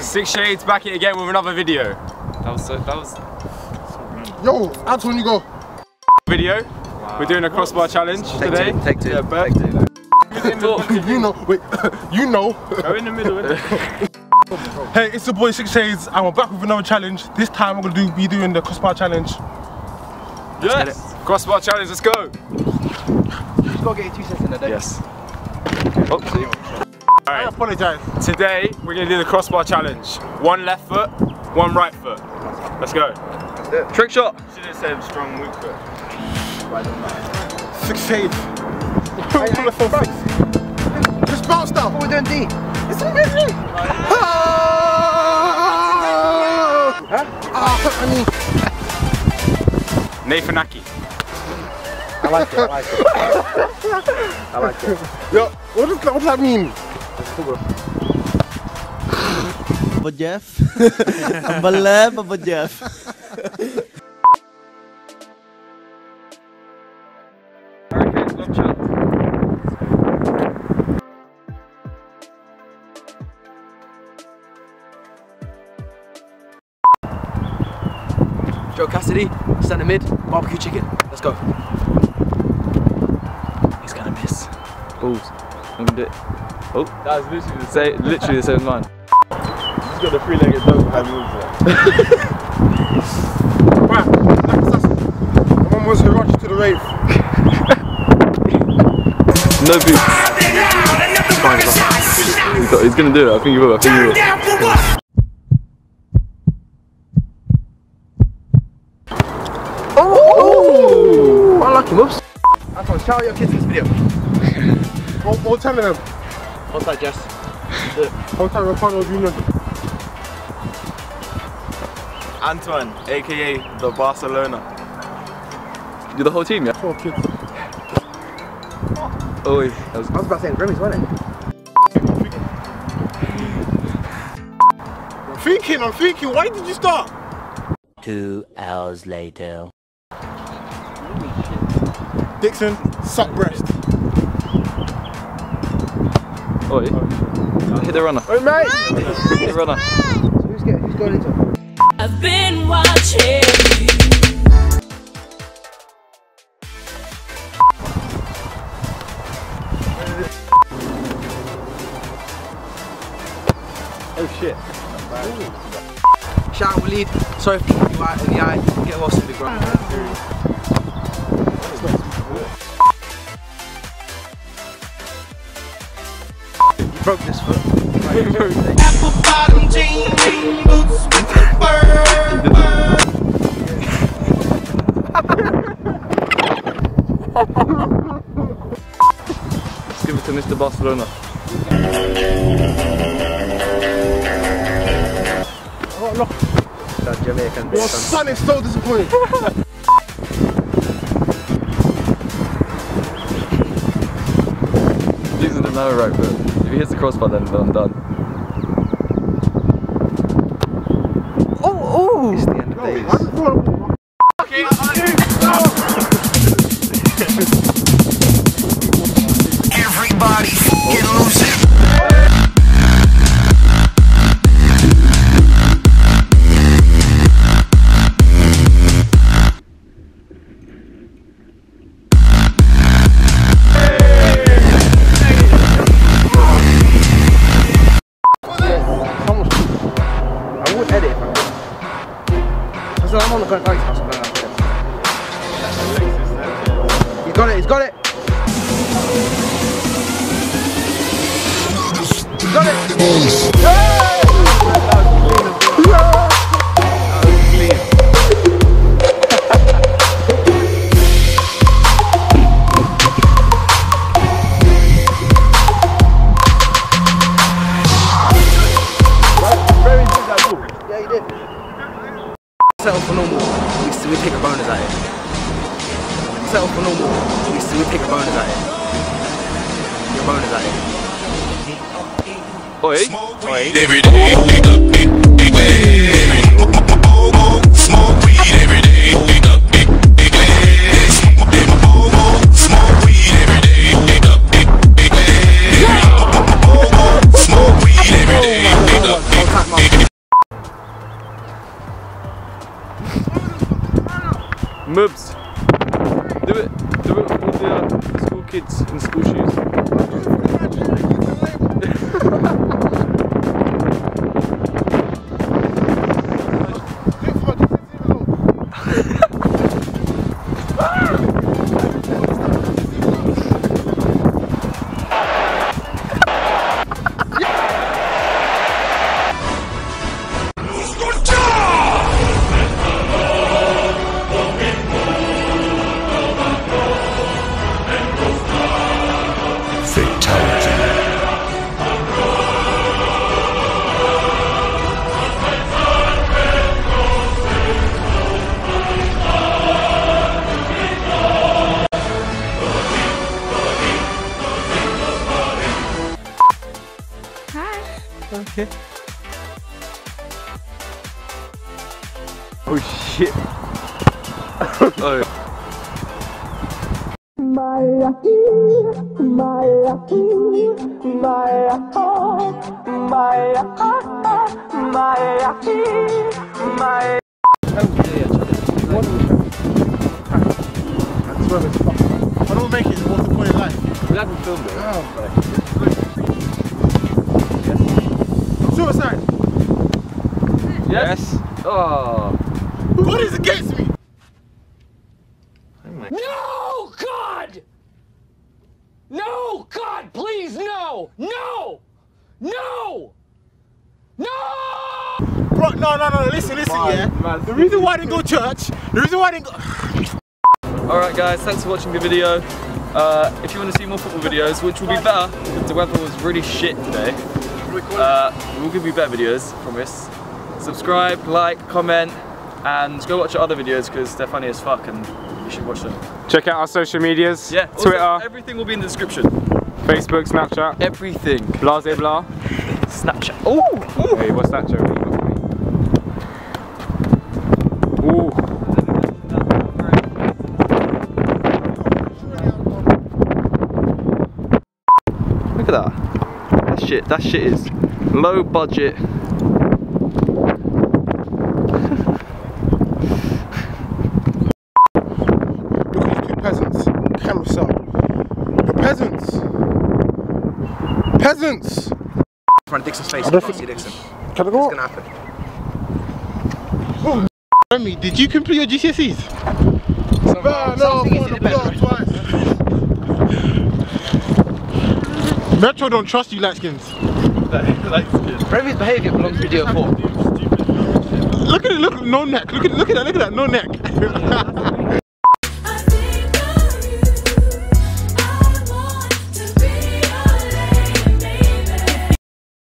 Six Shades back it again with another video. Yo, Antoine, you go. Video. Wow. We're doing a crossbar challenge today. Take two. Yeah, Go in the middle. Hey, it's your boy Six Shades, and we're back with another challenge. This time we're gonna be doing the crossbar challenge. Yes. Crossbar challenge. Let's go. Just gotta get your 2 cents in the day. Yes. Oh. Alright. I apologise. Today we're gonna do the crossbar challenge. One left foot, one right foot. Let's go. Trick shot. Should have said strong, weak foot. Six Shades. Just bounce down. We're doing D. It's amazing. Nathanaki. I like it. I like it. I like it. Yo, what does that mean? But Jeff. I'm a but Jeff. Joe Cassidy, center mid, barbecue chicken. Let's go. He's gonna miss. Balls. I'm gonna do it. Oh, that was literally the same. Literally the same line. He's got a three-legged dog behind me. Right, like assassin. Mum was Hirachi to the rave. No boots. He's gonna do it. I think he will. I think he will. Whoops. I'm going to shout out your kids in this video. All time of them. What's that, Jess? All time of final union. Antoine, aka the Barcelona. You're the whole team, yeah? Four kids. Oh, wait. I was about to say Remy's, wasn't it? I'm thinking. Why did you start? 2 hours later. Dixon, suck breast. Oi. Hit the runner. Oi, mate! Hit the runner. So who's going into it? I've been watching you. Oh shit. Shout out Walid. Sorry for kicking you out in the eye. Get lost in the ground. Broke this foot. Apple bottom jean boots with the fur. Let's give it to Mr. Barcelona. Oh no! That Jamaican. Your son is so disappointed. Using another right foot. If he hits the crossbar, then I'm done. Oh! It's the end of days. Everybody get He's got it! He's got it! Yeah, you did. Settle for normal. We take a bonus at it. Settle for normal. We take a bonus at it. Your bonus at it. Oi. Every day. Smoke weed every day. Smoke weed every day. Smoke weed every day. cut my Mubs. Do it for the school kids in school shoes. Okay. Oh shit. Oh. I don't make it. What's the point of life? We haven't filmed it. Oh. Suicide! Yes? Oh. What is against me? No, God! No, God, please, no! No! No! No! Bro, no, listen, man, yeah? Man. The reason why I didn't go to church, the reason why I didn't go... Alright guys, thanks for watching the video. If you want to see more football videos, which will be better, because the weather was really shit today. We'll give you better videos, promise. Subscribe, like, comment, and go watch our other videos because they're funny as fuck and you should watch them. Check out our social medias. Yeah, Twitter. Also, everything will be in the description. Facebook, Snapchat. Everything. Blah, zay, blah. Snapchat. Oh! Hey, what's that, Jeremy? Ooh. Look at that. That shit is low budget. Look at these two peasants. Camera cell. The peasants. Peasants. In front of Dixon's face. I can't see Dixon. Can I go? It's gonna happen. Remy, did you complete your GCSEs? No, Metro don't trust you, light-skins. Remy's behaviour belongs to video 4. Look at it, look, no neck. Look at that, no neck.